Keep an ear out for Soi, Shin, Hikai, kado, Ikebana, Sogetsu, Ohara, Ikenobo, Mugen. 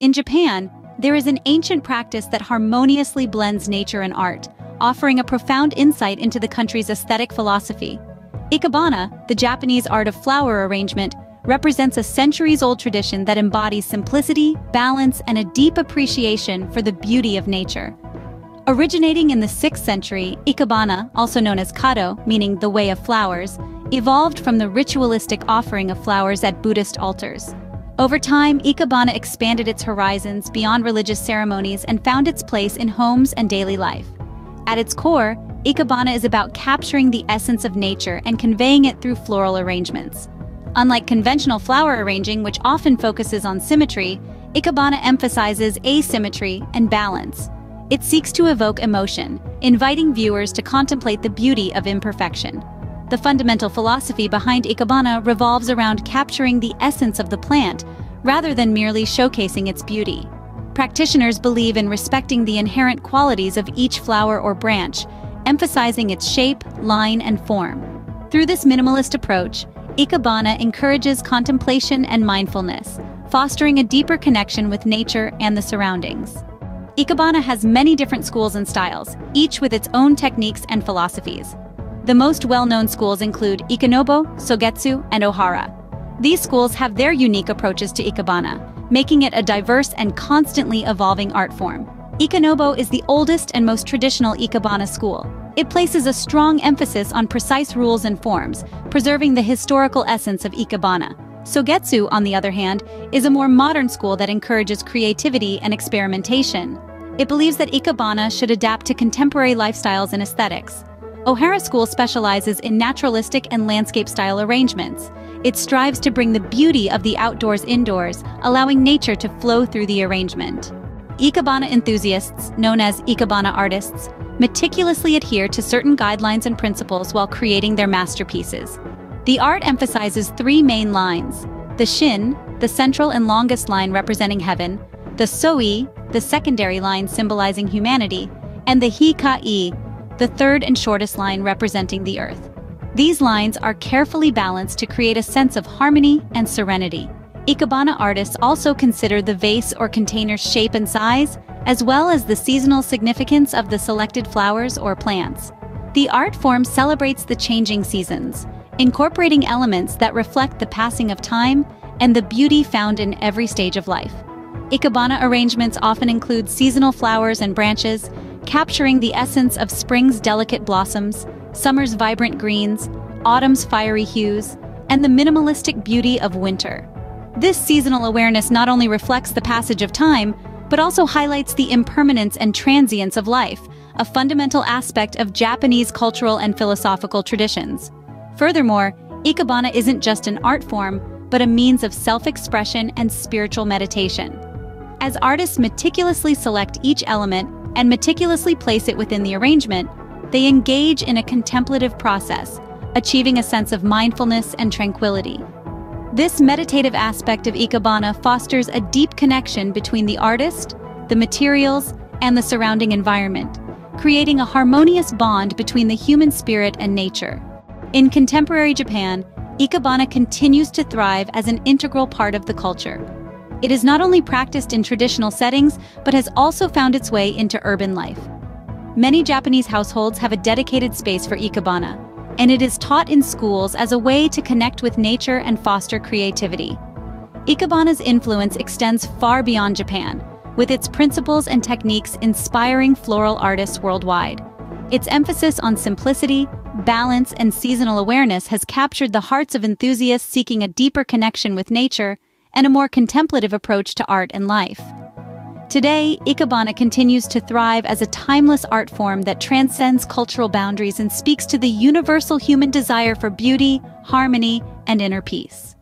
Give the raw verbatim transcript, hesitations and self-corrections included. In Japan, there is an ancient practice that harmoniously blends nature and art, offering a profound insight into the country's aesthetic philosophy. Ikebana, the Japanese art of flower arrangement, represents a centuries-old tradition that embodies simplicity, balance, and a deep appreciation for the beauty of nature. Originating in the sixth century, Ikebana, also known as kado, meaning the way of flowers, evolved from the ritualistic offering of flowers at Buddhist altars. Over time, Ikebana expanded its horizons beyond religious ceremonies and found its place in homes and daily life. At its core, Ikebana is about capturing the essence of nature and conveying it through floral arrangements. Unlike conventional flower arranging, which often focuses on symmetry, Ikebana emphasizes asymmetry and balance. It seeks to evoke emotion, inviting viewers to contemplate the beauty of imperfection. The fundamental philosophy behind Ikebana revolves around capturing the essence of the plant, rather than merely showcasing its beauty. Practitioners believe in respecting the inherent qualities of each flower or branch, emphasizing its shape, line, and form. Through this minimalist approach, Ikebana encourages contemplation and mindfulness, fostering a deeper connection with nature and the surroundings. Ikebana has many different schools and styles, each with its own techniques and philosophies. The most well-known schools include Ikenobo, Sogetsu, and Ohara. These schools have their unique approaches to Ikebana, making it a diverse and constantly evolving art form. Ikenobo is the oldest and most traditional Ikebana school. It places a strong emphasis on precise rules and forms, preserving the historical essence of Ikebana. Sogetsu, on the other hand, is a more modern school that encourages creativity and experimentation. It believes that Ikebana should adapt to contemporary lifestyles and aesthetics. Ohara school specializes in naturalistic and landscape-style arrangements. It strives to bring the beauty of the outdoors indoors, allowing nature to flow through the arrangement. Ikebana enthusiasts, known as Ikebana artists, meticulously adhere to certain guidelines and principles while creating their masterpieces. The art emphasizes three main lines: the Shin, the central and longest line representing heaven, the Soi, the secondary line symbolizing humanity, and the Hikai, the third and shortest line representing the earth. These lines are carefully balanced to create a sense of harmony and serenity. Ikebana artists also consider the vase or container's shape and size, as well as the seasonal significance of the selected flowers or plants. The art form celebrates the changing seasons, incorporating elements that reflect the passing of time and the beauty found in every stage of life. Ikebana arrangements often include seasonal flowers and branches, capturing the essence of spring's delicate blossoms, summer's vibrant greens, autumn's fiery hues, and the minimalistic beauty of winter. This seasonal awareness not only reflects the passage of time, but also highlights the impermanence and transience of life, a fundamental aspect of Japanese cultural and philosophical traditions. Furthermore, Ikebana isn't just an art form, but a means of self-expression and spiritual meditation. As artists meticulously select each element, and meticulously place it within the arrangement, they engage in a contemplative process, achieving a sense of mindfulness and tranquility. This meditative aspect of Ikebana fosters a deep connection between the artist, the materials, and the surrounding environment, creating a harmonious bond between the human spirit and nature. In contemporary Japan, Ikebana continues to thrive as an integral part of the culture. It is not only practiced in traditional settings, but has also found its way into urban life. Many Japanese households have a dedicated space for Ikebana, and it is taught in schools as a way to connect with nature and foster creativity. Ikebana's influence extends far beyond Japan, with its principles and techniques inspiring floral artists worldwide. Its emphasis on simplicity, balance, and seasonal awareness has captured the hearts of enthusiasts seeking a deeper connection with nature and a more contemplative approach to art and life. Today, Ikebana continues to thrive as a timeless art form that transcends cultural boundaries and speaks to the universal human desire for beauty, harmony, and inner peace.